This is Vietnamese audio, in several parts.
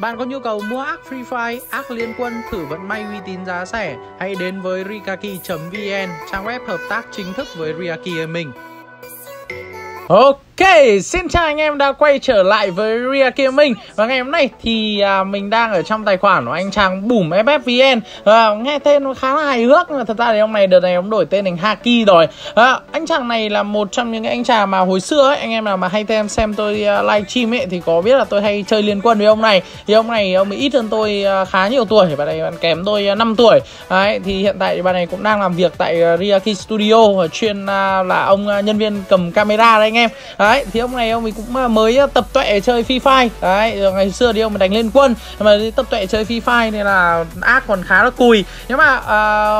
Bạn có nhu cầu mua arc Free Fire, arc Liên Quân, thử vận may uy tín giá rẻ, hãy đến với Rikaki.vn, trang web hợp tác chính thức với Rikaki Gaming. Ok, xin chào anh em đã quay trở lại với Rikaki Gaming. Và ngày hôm nay thì mình đang ở trong tài khoản của anh chàng Bùm FFVN. Nghe tên nó khá là hài hước, nhưng mà thật ra thì hôm nay đợt này ông đổi tên thành Haki rồi. Anh chàng này là một trong những anh chàng mà hồi xưa ấy, anh em nào mà hay xem tôi live stream ấy thì có biết là tôi hay chơi Liên Quân với ông này. Thì ông này ông ấy ít hơn tôi khá nhiều tuổi, bạn này bạn kém tôi 5 tuổi. Đấy, thì hiện tại bạn này cũng đang làm việc tại Rikaki Studio, chuyên là ông nhân viên cầm camera đấy anh em. Đấy, thì ông này ông ấy cũng mới tập tuệ chơi Free Fire. Đấy, ngày xưa thì ông ấy đánh Liên Quân, mà tập tuệ chơi Free Fire nên là ác còn khá là cùi. Nhưng mà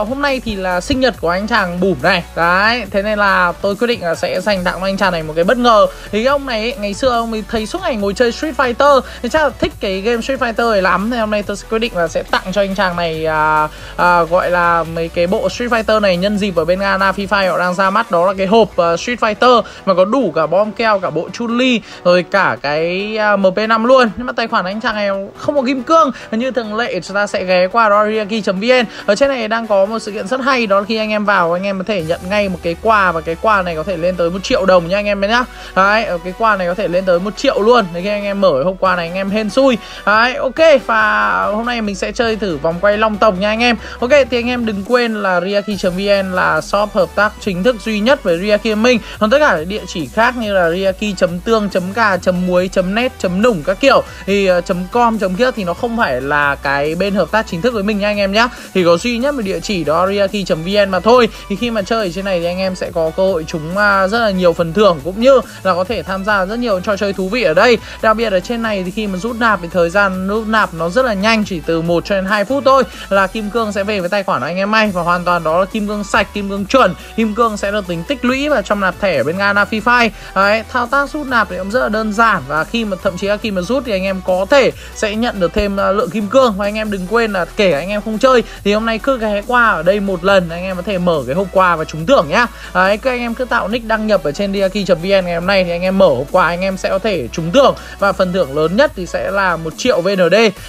hôm nay thì là sinh nhật của anh chàng Bùm này. Đấy, thế nên là tôi quyết định là sẽ dành tặng anh chàng này một cái bất ngờ. Thì ông này ấy, ngày xưa ông ấy thấy suốt ngày ngồi chơi Street Fighter, thì chắc là thích cái game Street Fighter này lắm. Thì hôm nay tôi quyết định là sẽ tặng cho anh chàng này gọi là mấy cái bộ Street Fighter này, nhân dịp ở bên Arena Free Fire họ đang ra mắt. Đó là cái hộp Street Fighter mà có đủ cả bom keo, cả bộ Chun-Li, rồi cả cái MP5 luôn. Nhưng mà tài khoản anh chàng này không có kim cương. Như thường lệ chúng ta sẽ ghé qua Rikaki.vn. Ở trên này đang có một sự kiện rất hay, đó là khi anh em vào anh em có thể nhận ngay một cái quà, và cái quà này có thể lên tới 1 triệu đồng nha anh em nhá. Đấy, cái quà này có thể lên tới 1 triệu luôn. Đấy, khi anh em mở hôm qua này anh em hên xui. Đấy, ok, và hôm nay mình sẽ chơi thử vòng quay long tổng nha anh em. Ok, thì anh em đừng quên là Rikaki.vn là shop hợp tác chính thức duy nhất với Rikaki Gaming. Còn tất cả địa chỉ khác như là rikaki.tương.ca.muối.net.nủng các kiểu thì .com kia thì nó không phải là cái bên hợp tác chính thức với mình nha anh em nhá. Thì có duy nhất một địa chỉ đó rikaki.vn mà thôi. Thì khi mà chơi ở trên này thì anh em sẽ có cơ hội trúng rất là nhiều phần thưởng, cũng như là có thể tham gia rất nhiều trò chơi thú vị ở đây. Đặc biệt ở trên này thì khi mà rút nạp thì thời gian rút nạp nó rất là nhanh, chỉ từ 1 cho đến 2 phút thôi là kim cương sẽ về với tài khoản của anh em may, và hoàn toàn đó là kim cương sạch, kim cương chuẩn. Kim cương sẽ được tính tích lũy và trong nạp thẻ ở bên Garena Free Fire. Đấy, thao tác rút nạp thì cũng rất là đơn giản, và khi mà thậm chí là khi mà rút thì anh em có thể sẽ nhận được thêm lượng kim cương. Và anh em đừng quên là kể anh em không chơi thì hôm nay cứ ghé qua ở đây một lần, anh em có thể mở cái hộp quà và trúng thưởng nhá. Đấy, các anh em cứ tạo nick đăng nhập ở trên rikaki.vn ngày hôm nay thì anh em mở hộp quà anh em sẽ có thể trúng thưởng, và phần thưởng lớn nhất thì sẽ là 1 triệu VND.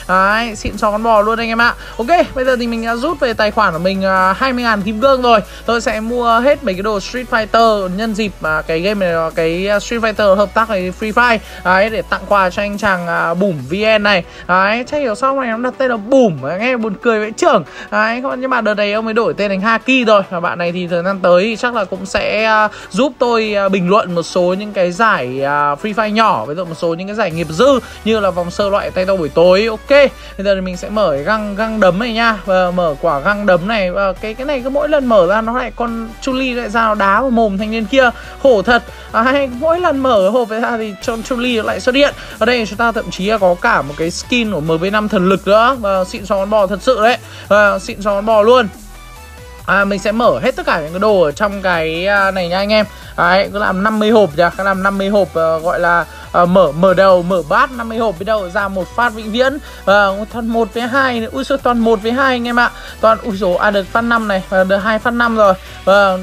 Đấy, xịn xò con bò luôn anh em ạ. Ok, bây giờ thì mình đã rút về tài khoản của mình 20.000 kim cương rồi. Tôi sẽ mua hết mấy cái đồ Street Fighter nhân dịp cái game này, cái Street Fighter hợp tác với Free Fire. Đấy, để tặng quà cho anh chàng Bùm VN này. Đấy, chắc hiểu xong này nó đặt tên là Bùm, nghe buồn cười vậy trưởng. Đấy, nhưng mà đợt này ông mới đổi tên thành Haki rồi. Và bạn này thì thời gian tới chắc là cũng sẽ giúp tôi bình luận một số những cái giải Free Fire nhỏ, ví dụ một số những cái giải nghiệp dư như là vòng sơ loại tay đau buổi tối. Ok, bây giờ thì mình sẽ mở cái găng đấm này nha, và mở quả găng đấm này. Và cái này cứ mỗi lần mở ra nó lại con Chun-Li lại ra nó đá vào mồm thanh niên kia, khổ thật. Đấy, mỗi lần mở hộp ra thì Chun-Li lại xuất hiện. Ở đây chúng ta thậm chí là có cả một cái skin của MP5 thần lực nữa, và xịn xò con bò thật sự đấy. Xịn xò con bò luôn. Mình sẽ mở hết tất cả những cái đồ ở trong cái này nha anh em. Đấy, cứ làm 50 hộp nhỉ, cứ làm 50 hộp, gọi là mở đầu, mở bát 50 hộp, biết đâu ra một phát vĩnh viễn. Toàn 1 với 2, ui xôi, toàn 1 với 2 anh em ạ. Toàn, ui dồi, được phát 5 này, được 2 phát 5 rồi.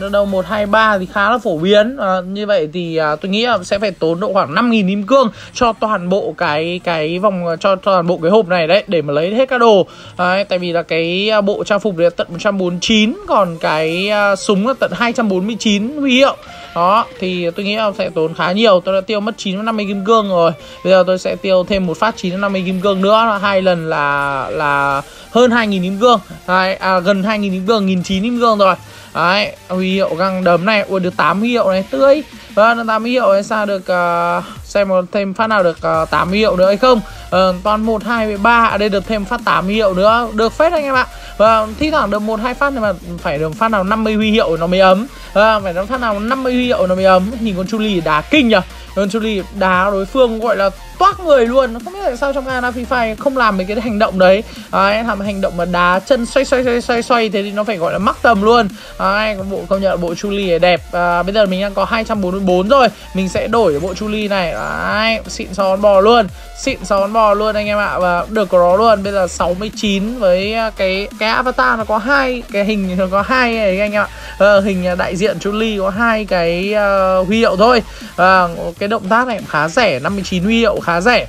Được đầu 1, 2, 3 thì khá là phổ biến. Như vậy thì tôi nghĩ là sẽ phải tốn độ khoảng 5.000 kim cương cho toàn bộ cái vòng, cho toàn bộ cái hộp này đấy, để mà lấy hết các đồ. Đấy, tại vì là cái bộ trang phục là tận 149, còn cái súng là tận 249 huy hiệu. Đó, thì tôi nghĩ là sẽ tốn khá nhiều. Tôi đã tiêu mất 950 kim cương rồi. Bây giờ tôi sẽ tiêu thêm một phát 950 kim cương nữa, hai lần là hơn 2.000 kim cương. Đấy, gần 2.000 kim cương, 1.900 kim cương rồi. Đấy, huy hiệu găng đấm này, ui được 8 huy hiệu này, tươi. Vâng, 8 huy hiệu này sao được, xem thêm phát nào được 8 huy hiệu nữa hay không. Toàn 1, 2 với 3, đây được thêm phát 8 huy hiệu nữa, được phết anh em ạ. Vâng, thi thoảng được 1, 2 phát thì mà phải được phát nào 50 huy hiệu nó mới ấm. Phải được phát nào 50 huy hiệu nó mới ấm. Nhìn con Chun-Li đá kinh nhờ. Con Chun-Li đá đối phương gọi là toác người luôn. Nó không biết tại sao trong Arena Free Fire không làm mấy cái hành động đấy. Đấy, làm hành động mà đá chân xoay thế thì nó phải gọi là mắc tầm luôn. Đấy, bộ công nhận bộ Chun-Li này đẹp. Bây giờ mình đang có 244 rồi. Mình sẽ đổi bộ Chun-Li này. Đấy, xịn xò con bò luôn. Xịn xò con bò luôn anh em ạ. Và được có nó luôn. Bây giờ 69 với cái avatar nó có 2 cái hình, nó có 2 này anh em ạ. Hình đại diện Chun-Li có 2 cái huy hiệu thôi. Cái động tác này cũng khá rẻ, 59 huy hiệu khá rẻ.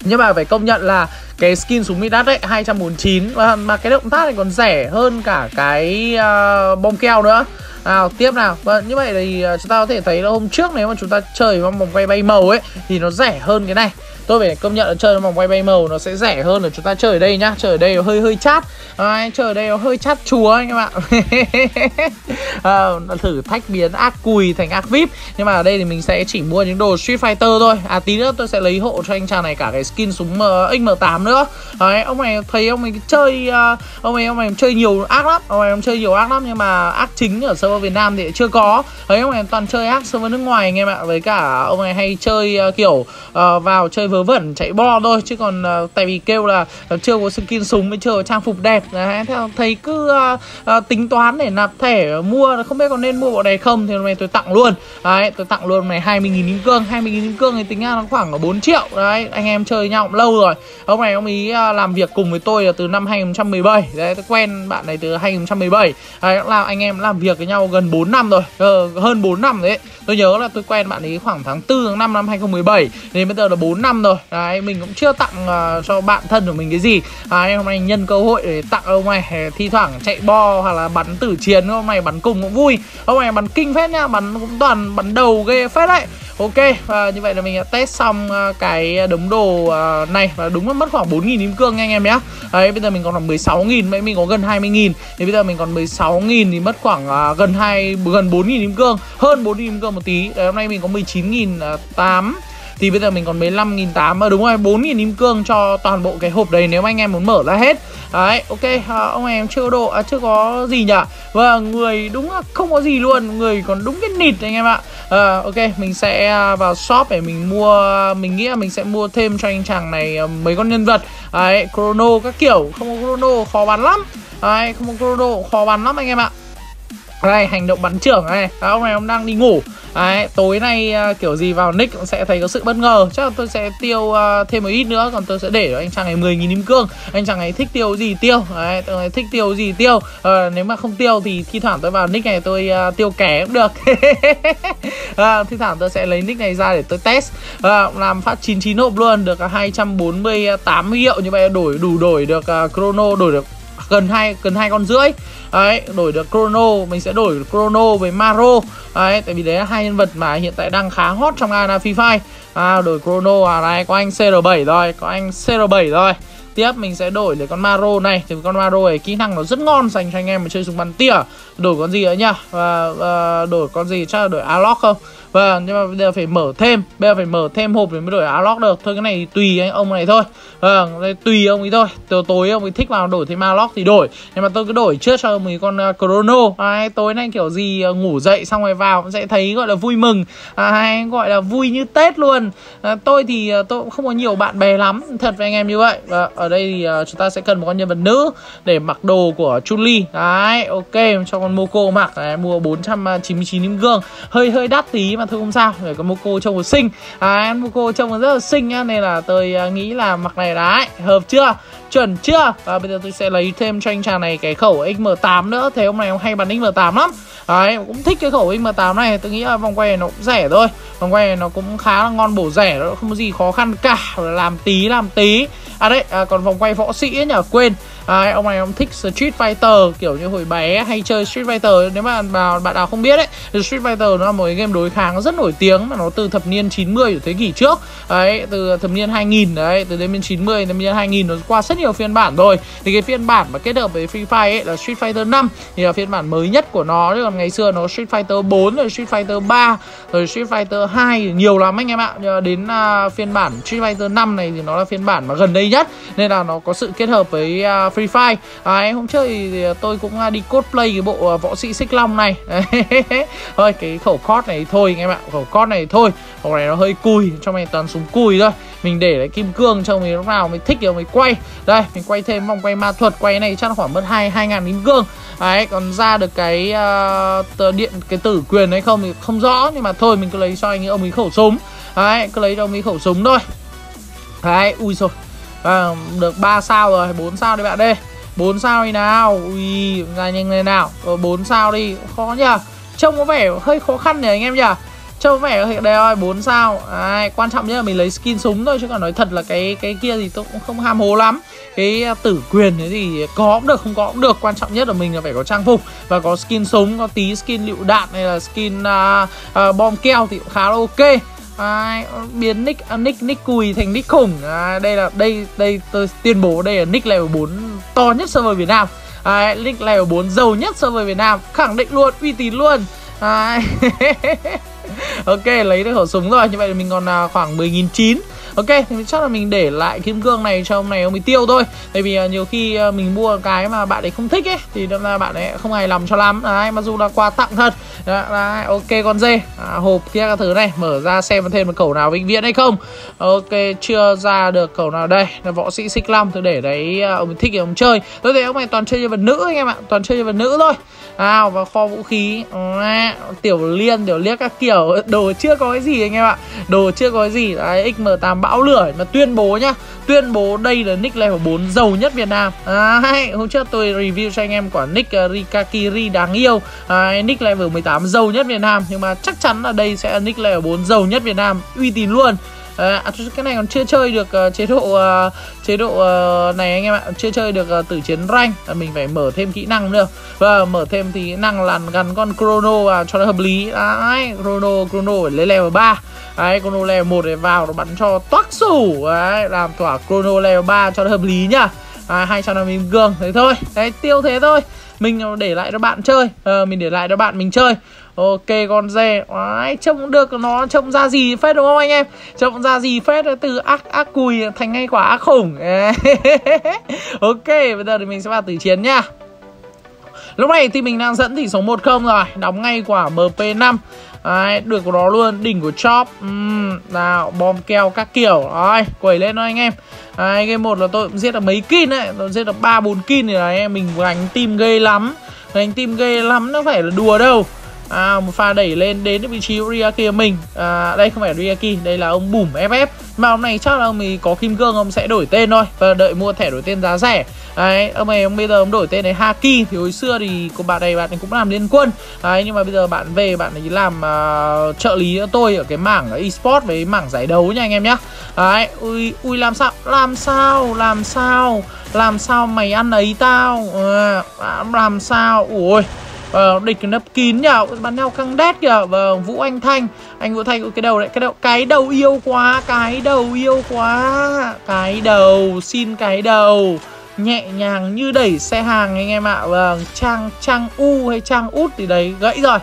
Nhưng mà phải công nhận là cái skin súng Midas đấy 249, mà cái động tác này còn rẻ hơn cả cái bom keo nữa. Nào, tiếp nào. Vâng, như vậy thì chúng ta có thể thấy là hôm trước nếu mà chúng ta chơi với vòng quay bay màu ấy thì nó rẻ hơn cái này. Tôi phải công nhận là chơi vòng quay bay màu nó sẽ rẻ hơn là chúng ta chơi ở đây nhá. Chơi ở đây nó hơi chát. Chơi ở đây nó hơi chát chúa anh em ạ. Thử thách biến ác cùi thành ác vip. Nhưng mà ở đây thì mình sẽ chỉ mua những đồ Street Fighter thôi. À tí nữa tôi sẽ lấy hộ cho anh chàng này cả cái skin súng XM8 nữa. Ông này thấy ông ấy chơi ông này chơi nhiều ác lắm. Nhưng mà ác chính ở server Việt Nam thì chưa có. Đấy, ông này toàn chơi ác server nước ngoài anh em ạ. Với cả ông này hay chơi kiểu vào chơi vớ vẩn chạy bo thôi, chứ còn tại vì kêu là chưa có skin súng mới chưa có trang phục đẹp. Đấy, thấy cứ tính toán để nạp thẻ mua, không biết còn nên mua bộ này không thì hôm nay tôi tặng luôn. Đấy, tôi tặng luôn này 20.000 kim cương. 20.000 kim cương thì tính ra nó khoảng 4 triệu. Đấy, anh em chơi nhau cũng lâu rồi. Ông này ông ý làm việc cùng với tôi là từ năm 2017. Đấy, tôi quen bạn này từ 2017. Đấy, là anh em làm việc với nhau gần 4 năm rồi. Hơn 4 năm đấy. Tôi nhớ là tôi quen bạn ấy khoảng tháng 4 tháng 5 năm 2017 đến bây giờ là 4 năm rồi. Đấy, mình cũng chưa tặng cho bạn thân của mình cái gì. Đấy, hôm nay nhân cơ hội để tặng ông này. Thi thoảng chạy bo hoặc là bắn tử chiến, ông này bắn cùng cũng vui. Ông này bắn kinh phết nha, bắn cũng toàn bắn đầu ghê phết đấy. Ok, và như vậy là mình đã test xong cái đống đồ này. Và đúng là mất khoảng 4.000 kim cương anh em nhé. Đấy, bây giờ mình còn khoảng 16.000, vậy mình có gần 20.000. Thì bây giờ mình còn 16.000 thì mất khoảng gần 4.000 kim cương, hơn 4.000 kim cương một tí. Đấy, hôm nay mình có 19.800. Thì bây giờ mình còn 15.800, đúng rồi, 4.000 kim cương cho toàn bộ cái hộp đấy nếu mà anh em muốn mở ra hết. Đấy, ok, ông em chưa có độ, chưa có gì nhỉ. Vâng, người đúng là không có gì luôn, người còn đúng cái nịt anh em ạ. Ok, mình sẽ vào shop để mình mua. Mình nghĩ là mình sẽ mua thêm cho anh chàng này mấy con nhân vật. Đấy, Chrono các kiểu, không có Chrono khó bán lắm. Đấy, không có Chrono khó bán lắm anh em ạ. Đây, hành động bắn trưởng này. Đó, ông này ông đang đi ngủ. Đấy, tối nay kiểu gì vào nick cũng sẽ thấy có sự bất ngờ. Chắc là tôi sẽ tiêu thêm một ít nữa. Còn tôi sẽ để cho anh chàng này 10.000 kim cương. Anh chàng này thích tiêu gì tiêu. Đấy, tôi thích tiêu gì tiêu. Nếu mà không tiêu thì thi thoảng tôi vào nick này tôi tiêu kẻ cũng được. Thi thoảng tôi sẽ lấy nick này ra để tôi test. Làm phát 99 hộp luôn. Được 248 hiệu. Như vậy đổi đủ, đổi được Chrono, đổi được gần hai con rưỡi. Đấy, đổi được Chrono, mình sẽ đổi Chrono với Maro. Đấy, tại vì đấy là hai nhân vật mà hiện tại đang khá hot trong Arena Free Fire. Đổi Chrono à, này có anh CR7 rồi, tiếp mình sẽ đổi lấy con Maro này. Thì con Maro này kỹ năng nó rất ngon dành cho anh em mà chơi súng bắn tỉa. Đổi con gì nữa nhỉ? Đổi con gì, chắc là đổi Alok không? Vâng, nhưng mà bây giờ phải mở thêm. Bây giờ phải mở thêm hộp để mới đổi Alok được. Thôi cái này tùy ông này thôi. Vâng, tùy ông ấy thôi. Từ tối ông ấy thích vào đổi thêm Alok thì đổi. Nhưng mà tôi cứ đổi trước cho ông ấy con Chrono. Tối nay kiểu gì ngủ dậy xong rồi vào cũng sẽ thấy gọi là vui mừng. Gọi là vui như Tết luôn. Tôi thì tôi cũng không có nhiều bạn bè lắm. Thật với anh em như vậy. Ở đây thì chúng ta sẽ cần một con nhân vật nữ để mặc đồ của Chun-Li. Đấy, ok, cho con Moco mặc. Đấy, mua 499 kim cương. Hơi đắt tí mà thôi không sao. Để con Moco trông còn xinh. Đấy, Moco trông còn rất là xinh nhá, nên là tôi nghĩ là mặc này đấy, hợp chưa? Chuẩn chưa? Và bây giờ tôi sẽ lấy thêm cho anh chàng này cái khẩu XM8 nữa. Thế hôm nay ông hay bắn XM8 lắm. Đấy, cũng thích cái khẩu XM8 này. Tôi nghĩ là vòng quay này nó cũng rẻ thôi. Vòng quay này nó cũng khá là ngon bổ rẻ, nó không có gì khó khăn cả. Làm tí. À đấy, còn vòng quay võ sĩ ấy nhỉ, quên. Ông này ông thích Street Fighter, kiểu như hồi bé hay chơi Street Fighter. Nếu mà bạn nào không biết ấy, Street Fighter nó là một cái game đối kháng rất nổi tiếng mà nó từ thập niên 90 của thế kỷ trước. Đấy, từ thập niên 2000 đấy, từ đến 90 đến 2000 nó qua rất nhiều phiên bản rồi. Thì cái phiên bản mà kết hợp với Free Fire ấy là Street Fighter 5 thì là phiên bản mới nhất của nó. Còn ngày xưa nó Street Fighter 4 rồi Street Fighter 3 rồi Street Fighter 2 nhiều lắm anh em ạ. Đến phiên bản Street Fighter 5 này thì nó là phiên bản mà gần đây nhất nên là nó có sự kết hợp với Free Fire. Hôm trước thì tôi cũng đi cosplay cái bộ võ sĩ xích long này. Thôi cái khẩu cod này thôi anh em ạ, khẩu cod này thôi. Khẩu này nó hơi cùi, trong này toàn súng cùi thôi. Mình để lại kim cương cho mình lúc nào mình thích thì mình quay. Đây, mình quay thêm vòng quay ma thuật, quay này chắc khoảng mất 2.000 kim cương. Đấy, còn ra được cái điện cái tử quyền hay không thì không rõ, nhưng mà thôi mình cứ lấy cho anh ông ấy khẩu súng. Đấy, cứ lấy cho ông ấy khẩu súng thôi. Đấy, ui rồi. Được 3 sao rồi, 4 sao đi bạn ơi. 4 sao đi nào. Ui, ra nhanh lên nào. 4 sao đi, khó nhờ. Trông có vẻ hơi khó khăn nhỉ anh em nhỉ. Trông vẻ hiện đây thôi, 4 sao. À, quan trọng nhất là mình lấy skin súng thôi, chứ còn nói thật là cái kia thì tôi cũng không ham hố lắm. Cái tử quyền thế thì có cũng được, không có cũng được. Quan trọng nhất là mình là phải có trang phục và có skin súng, có tí skin lựu đạn hay là skin bom keo thì cũng khá là ok. À, biến nick cùi thành nick khủng. À, đây tôi tuyên bố đây là nick level 4 to nhất server Việt Nam. À, nick level 4 giàu nhất server Việt Nam, khẳng định luôn, uy tín luôn. À, ok, lấy được khẩu súng rồi, như vậy thì mình còn khoảng 10.900. Ok, thì chắc là mình để lại kim cương này cho ông này, ông ấy tiêu thôi. Tại vì nhiều khi mình mua cái mà bạn ấy không thích ấy, thì đâm ra bạn ấy không hài lòng cho lắm. Đấy, mặc dù là quà tặng thật. Đấy, ok con dê, hộp kia các thứ này, mở ra xem thêm một khẩu nào vĩnh viễn hay không. Ok, chưa ra được khẩu nào đây. Là võ sĩ xích long, tôi để đấy, ông ấy thích thì ông chơi. Tôi thấy ông này toàn chơi nhân vật nữ anh em ạ, toàn chơi nhân vật nữ thôi. À, và kho vũ khí, tiểu liên, tiểu liếc các kiểu, đồ chưa có cái gì anh em ạ. Đồ chưa có cái gì, đấy, XM8 bão lửa mà tuyên bố nhá. Tuyên bố đây là nick level 4 giàu nhất Việt Nam. À, hôm trước tôi review cho anh em quả nick Rikaki đáng yêu, nick level 18 giàu nhất Việt Nam. Nhưng mà chắc chắn là đây sẽ là nick level 4 giàu nhất Việt Nam, uy tín luôn. Cái này còn chưa chơi được chế độ này anh em ạ, chưa chơi được tử chiến rank. Mình phải mở thêm kỹ năng nữa. Và mở thêm thì kỹ năng là gắn con Chrono vào cho nó hợp lý. Đấy, Chrono phải lấy level 3. Đấy, Chrono level 1 để vào nó bắn cho toác sủ. Đấy, làm thỏa Chrono level 3 cho nó hợp lý nhá. 250 kim cương, thế thôi. Đấy, tiêu thế thôi. Mình để lại cho bạn chơi. Mình để lại cho bạn mình chơi. Ok con dê, trông cũng được, nó trông ra gì phết đúng không anh em? Trông ra gì phết, từ ác cùi thành ngay quả ác khủng. Ok, bây giờ thì mình sẽ vào tử chiến nha. Lúc này thì mình đang dẫn tỷ số 1-0 rồi, đóng ngay quả MP5. Đấy, được của nó luôn, đỉnh của chop. Nào, bom keo các kiểu. Đấy, quẩy lên thôi anh em. Đấy, game 1 là tôi cũng giết được mấy kill đấy, tôi giết được 3-4 kill thì đấy, mình gánh team ghê lắm. Gánh team ghê lắm, nó phải là đùa đâu. Một pha đẩy lên đến vị trí Rikaki mình. Đây không phải Rikaki, đây là ông Bùm FF. Mà hôm nay chắc là ông ấy có kim cương, ông sẽ đổi tên thôi. Và đợi mua thẻ đổi tên giá rẻ. Đấy, ông này bây giờ ông đổi tên này Haki. Thì hồi xưa thì của bạn này cũng làm Liên Quân. Đấy, nhưng mà bây giờ bạn về bạn ấy làm trợ lý cho tôi ở cái mảng eSports với mảng giải đấu nha anh em nhá. Đấy, ui làm sao mày ăn ấy tao. Làm sao, ui. Địch nấp kín nhờ, bắn nhau căng đét kìa. Vâng, Vũ Anh Thanh của cái đầu đấy, cái đầu yêu quá, cái đầu, xin cái đầu. Nhẹ nhàng như đẩy xe hàng anh em ạ. Vâng, Trang U hay Trang Út thì đấy, gãy rồi.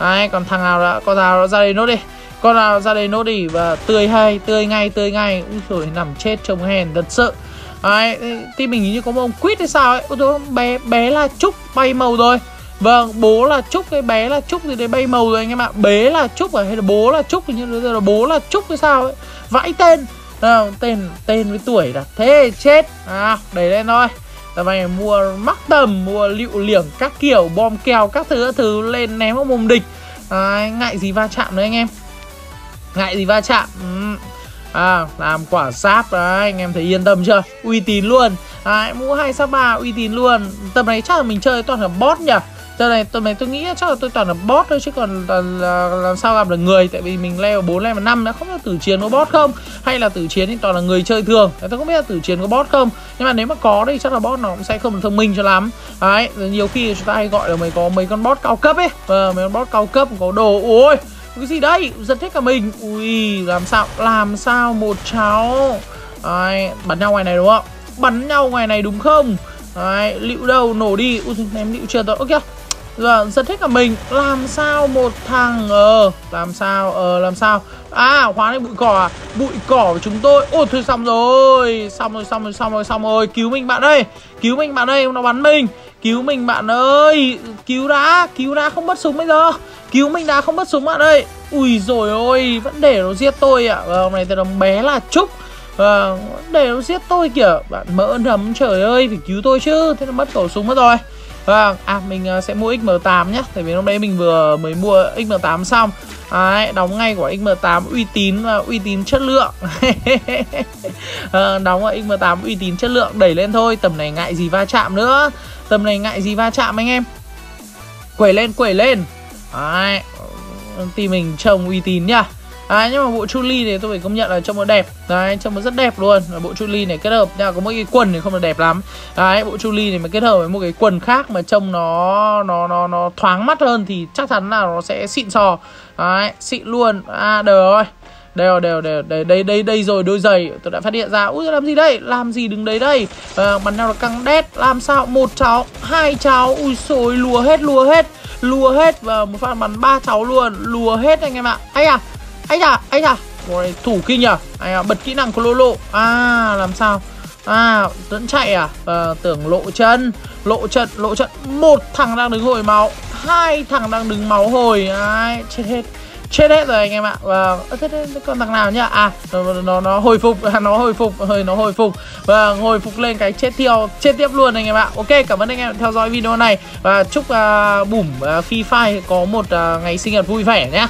Đấy, còn thằng nào đã, con nào ra đây nốt đi. Và tươi ngay. Úi dồi, nằm chết trông hèn thật sự. Đấy, thì mình nghĩ như có một ông quýt hay sao ấy. Ôi, bé là Trúc bay màu rồi. Vâng, bố là Trúc, cái bé là Trúc thì đấy bay màu rồi anh em ạ. Bé là Trúc à, hay là bố là Trúc, như bây giờ là bố là Trúc hay sao ấy. Vãi tên. Tên với tuổi là thế chết. Đẩy lên thôi. Tầm này mua mắc tầm, mua lựu liểng các kiểu, bom keo các thứ lên ném vào mồm địch. Ngại gì va chạm đấy anh em. Ngại gì va chạm. Làm quả sáp đấy, anh em thấy yên tâm chưa? Uy tín luôn. Mũ 2 sáp 3 uy tín luôn. Tầm này chắc là mình chơi toàn là bot nhỉ. Tầm này tôi nghĩ chắc là tôi toàn là bot thôi, chứ còn làm sao gặp được người. Tại vì mình level 4, level 5 đã không có tử chiến có bot không. Hay là tử chiến thì toàn là người chơi thường. Tôi không biết là tử chiến có bot không. Nhưng mà nếu mà có thì chắc là bot nó cũng sẽ không được thông minh cho lắm. Đấy, nhiều khi chúng ta hay gọi là có mấy con bot cao cấp ấy. Mấy con bot cao cấp có đồ. Ôi, cái gì đây? Giật hết cả mình. Ui, làm sao một cháu. Đấy, bắn nhau ngoài này đúng không? Bắn nhau ngoài này đúng không? Đấy, lựu đâu, nổ đi. Ui, ném lựu chưa tôi. Ok, giờ giật hết cả mình. Làm sao một thằng. Làm sao. Hóa lên bụi cỏ à. Bụi cỏ của chúng tôi. Ôi thôi xong rồi. Cứu mình bạn ơi. Nó bắn mình. Cứu mình bạn ơi. Cứu đã không mất súng bây giờ. Cứu mình đã không mất súng bạn ơi. Ui rồi ôi, vẫn để nó giết tôi ạ. Hôm nay tôi đồng bé là Trúc. Để nó giết tôi kìa. Bạn mỡ nấm, trời ơi, phải cứu tôi chứ. Thế là mất khẩu súng mất rồi. Mình sẽ mua XM8 nhé. Tại vì hôm nay mình vừa mới mua XM8 xong. Đóng ngay của XM8 uy tín và uy tín chất lượng. Đóng ở XM8 uy tín chất lượng. Đẩy lên thôi. Tầm này ngại gì va chạm nữa. Tầm này ngại gì va chạm anh em. Quẩy lên. team mình trông uy tín nhá. Đấy, nhưng mà bộ Chun-Li này tôi phải công nhận là trông nó đẹp. Đấy, trông nó rất đẹp luôn. Bộ Chun-Li này kết hợp nha, có mỗi cái quần thì không là đẹp lắm. Đấy, bộ Chun-Li này mà kết hợp với một cái quần khác mà trông nó thoáng mắt hơn thì chắc chắn là nó sẽ xịn sò. Đấy, xịn luôn. À đời ơi. Đây rồi, đôi giày tôi đã phát hiện ra. Úi làm gì đây, làm gì đứng đấy đây. Bắn nhau là căng đét. Làm sao một cháu, hai cháu. Ui xôi, lùa hết. Và một phát bắn ba cháu luôn. Lùa hết anh em ạ. Ấy à, thủ kinh nhỉ. Bật kỹ năng của Lolo. À làm sao. À vẫn chạy à. Tưởng lộ trận. Một thằng đang đứng hồi máu, hai thằng đang đứng máu hồi. Ai, chết hết rồi anh em ạ. Và còn thằng nào nhá. À nó hồi phục và hồi phục lên cái chết tiếp luôn anh em ạ. Ok, cảm ơn anh em theo dõi video này và chúc Bùm Free Fire có một ngày sinh nhật vui vẻ nhé.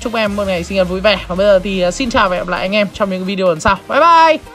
Chúc em một ngày sinh nhật vui vẻ. Và bây giờ thì xin chào và hẹn gặp lại anh em trong những video lần sau. Bye bye.